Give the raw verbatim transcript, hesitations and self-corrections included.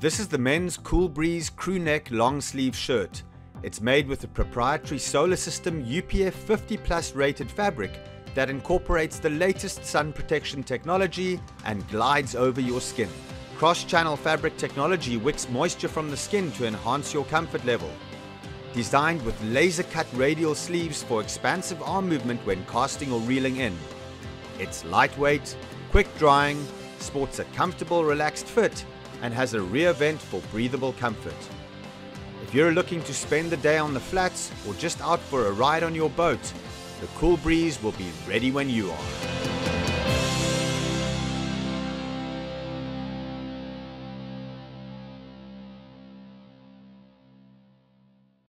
This is the men's Cool Breeze crew neck long sleeve shirt. It's made with the proprietary Solar System U P F fifty plus rated fabric that incorporates the latest sun protection technology and glides over your skin. Cross-Channel fabric technology wicks moisture from the skin to enhance your comfort level. Designed with laser-cut radial sleeves for expansive arm movement when casting or reeling in. It's lightweight, quick-drying, sports a comfortable, relaxed fit, and has a rear vent for breathable comfort. If you're looking to spend the day on the flats or just out for a ride on your boat, the Cool Breeze will be ready when you are.